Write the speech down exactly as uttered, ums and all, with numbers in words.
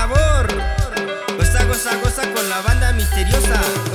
sabor. Goza, goza, goza con la banda misteriosa.